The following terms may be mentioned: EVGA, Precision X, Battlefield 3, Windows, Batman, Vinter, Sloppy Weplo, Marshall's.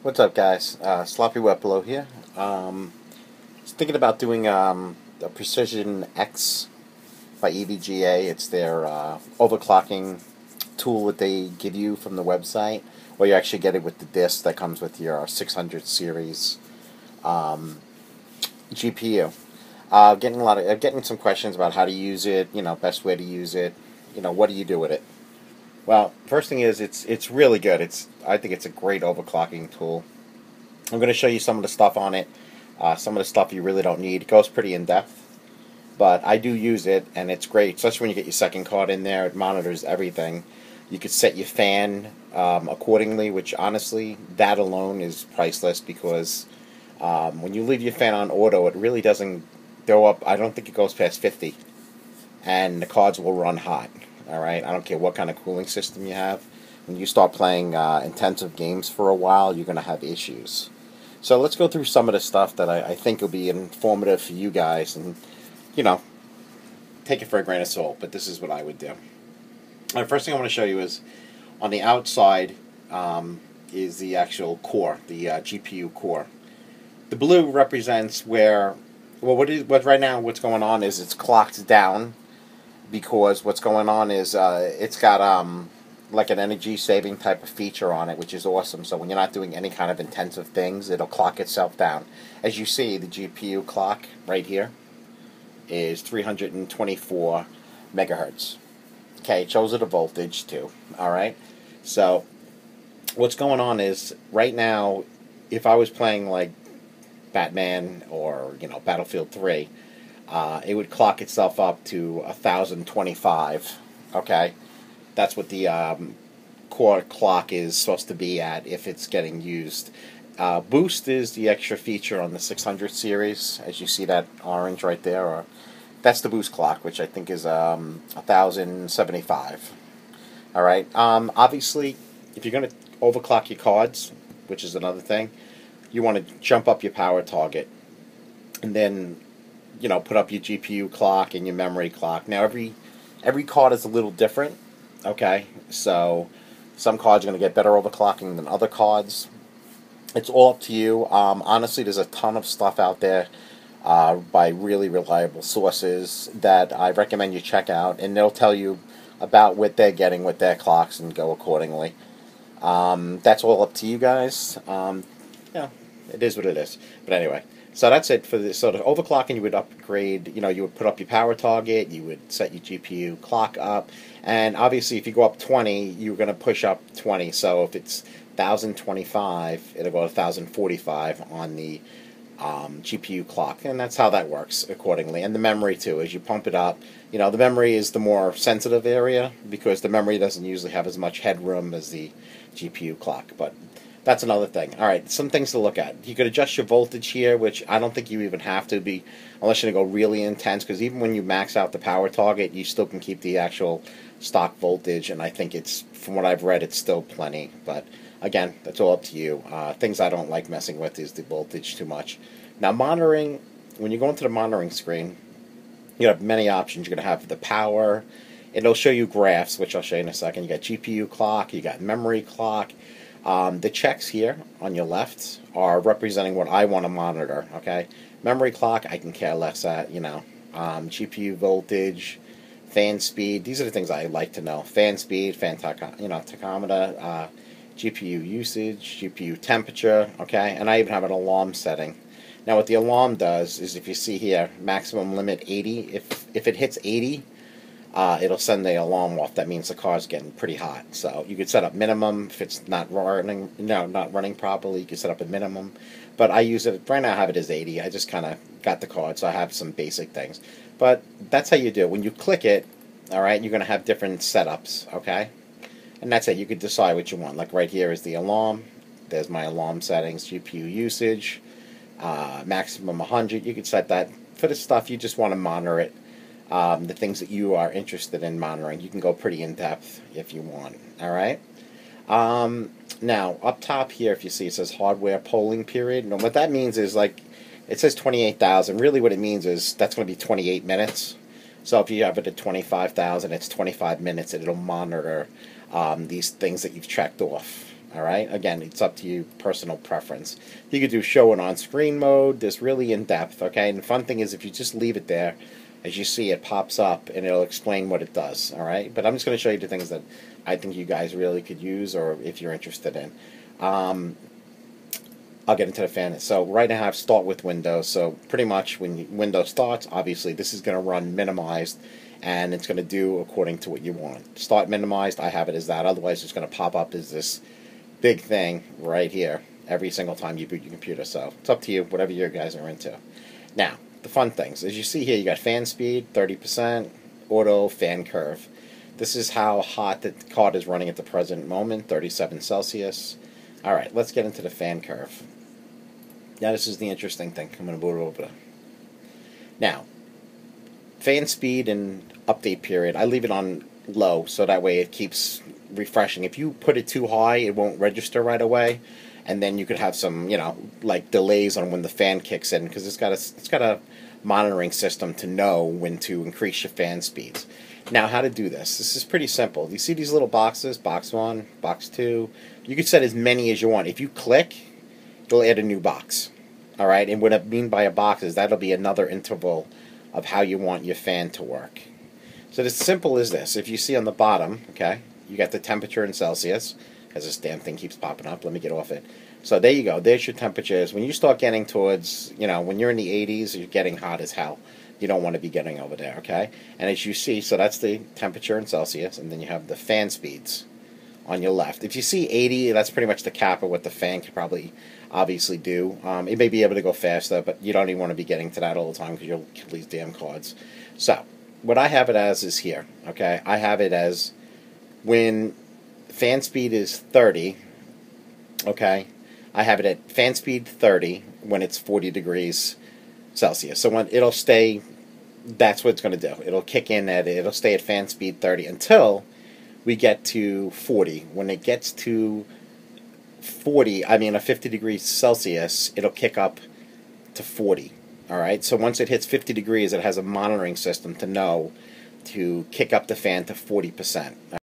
What's up, guys? Sloppy Weplo here. I was thinking about doing a Precision X by EVGA. It's their overclocking tool that they give you from the website, or you actually get it with the disc that comes with your 600 series GPU. I'm getting some questions about how to use it. You know, best way to use it. You know, what do you do with it? Well, first thing is it's really good. I think it's a great overclocking tool. I'm going to show you some of the stuff on it, some of the stuff you really don't need. It goes pretty in depth, but I do use it and it's great, especially when you get your second card in there. It monitors everything. You could set your fan accordingly, which honestly, that alone is priceless because when you leave your fan on auto, it really doesn't go up. I don't think it goes past 50, and the cards will run hot. Alright, I don't care what kind of cooling system you have. When you start playing intensive games for a while, you're going to have issues. So let's go through some of the stuff that I think will be informative for you guys. And, you know, take it for a grain of salt, but this is what I would do. The first thing I want to show you is on the outside is the actual core, the GPU core. The blue represents where, well, right now what's going on is it's clocked down. Because what's going on is it's got like an energy-saving type of feature on it, which is awesome. So when you're not doing any kind of intensive things, it'll clock itself down. As you see, the GPU clock right here is 324 megahertz. Okay, it shows it a voltage too. All right. So what's going on is right now, if I was playing like Batman or Battlefield 3. It would clock itself up to 1025, okay? That's what the core clock is supposed to be at if it's getting used. Boost is the extra feature on the 600 series, as you see that orange right there. Or that's the boost clock, which I think is 1075, all right? Obviously, if you're going to overclock your cards, which is another thing, you want to jump up your power target and then put up your GPU clock and your memory clock. Now every card is a little different, okay? So some cards are going to get better overclocking than other cards. It's all up to you. Honestly, there's a ton of stuff out there by really reliable sources that I recommend you check out, and they'll tell you about what they're getting with their clocks and go accordingly. That's all up to you guys. Yeah, it is what it is. But anyway. So that's it for this sort of overclocking. You would upgrade, you would put up your power target, you would set your GPU clock up, and obviously if you go up 20, you're going to push up 20. So if it's 1025, it'll go to 1045 on the GPU clock, and that's how that works accordingly. And the memory too, as you pump it up, the memory is the more sensitive area because the memory doesn't usually have as much headroom as the GPU clock, but that's another thing. All right, some things to look at. You could adjust your voltage here, which I don't think you even have to be, unless you're going to go really intense, because even when you max out the power target, you still can keep the actual stock voltage, and I think it's, from what I've read, it's still plenty. But, again, that's all up to you. Things I don't like messing with is the voltage too much. Now, monitoring, when you go into the monitoring screen, you have many options. You're going to have the power. It'll show you graphs, which I'll show you in a second. You got GPU clock. You got memory clock. The checks here on your left are representing what I want to monitor, okay? Memory clock, I can care less at, GPU voltage, fan speed. These are the things I like to know. Fan speed, fan tachometer, GPU usage, GPU temperature, okay? And I even have an alarm setting. Now what the alarm does is, if you see here, maximum limit 80. If it hits 80, it'll send the alarm off. That means the car's getting pretty hot. So you could set up minimum if it's not running properly. You could set up a minimum, but I use it right now. I have it as 80. I just kind of got the card, so I have some basic things. But that's how you do it. When you click it, all right, you're going to have different setups, okay? And that's it. You could decide what you want. Like right here is the alarm. There's my alarm settings, GPU usage, maximum 100. You could set that for the stuff you just want to monitor it. The things that you are interested in monitoring. You can go pretty in-depth if you want, all right? Now, up top here, if you see, it says hardware polling period. And what that means is, like, it says 28,000. Really what it means is that's going to be 28 minutes. So if you have it at 25,000, it's 25 minutes, and it'll monitor these things that you've checked off, Alright, again, it's up to you, personal preference. You could do show and on-screen mode, this really in-depth, okay? And the fun thing is if you just leave it there, as you see it pops up and it'll explain what it does, alright? But I'm just going to show you the things that I think you guys really could use or if you're interested in. I'll get into the fan. So right now I've started with Windows, so pretty much when Windows starts, obviously this is going to run minimized, and it's going to do according to what you want. Start minimized, I have it as that, otherwise it's going to pop up as this big thing right here every single time you boot your computer. So it's up to you, whatever you guys are into. Now, the fun things. As you see here, you got fan speed, 30%, auto fan curve. This is how hot the card is running at the present moment, 37 Celsius. Alright, let's get into the fan curve. Now this is the interesting thing. I'm going to boot over. Now, fan speed and update period, I leave it on low so that way it keeps refreshing. If you put it too high, it won't register right away, and then you could have some, you know, like delays on when the fan kicks in, because it's got a monitoring system to know when to increase your fan speeds. Now, how to do this? This is pretty simple. You see these little boxes, box 1, box 2. You can set as many as you want. If you click, it'll add a new box. All right, and what I mean by a box is that'll be another interval of how you want your fan to work. So as simple as this, if you see on the bottom, okay, you got the temperature in Celsius, because this damn thing keeps popping up. Let me get off it. So there you go. There's your temperatures. When you start getting towards, you know, when you're in the 80s, you're getting hot as hell. You don't want to be getting over there, okay? And as you see, so that's the temperature in Celsius, and then you have the fan speeds on your left. If you see 80, that's pretty much the cap of what the fan could probably obviously do. It may be able to go faster, but you don't even want to be getting to that all the time because you'll kill these damn cards. So what I have it as is here, okay? I have it as when fan speed is 30, okay, I have it at fan speed 30 when it's 40 degrees Celsius. So when it'll stay, that's what it's going to do. It'll kick in at, it'll stay at fan speed 30 until we get to 40. When it gets to 40, I mean a 50 degrees Celsius, it'll kick up to 40. Alright, so once it hits 50 degrees, it has a monitoring system to know to kick up the fan to 40%.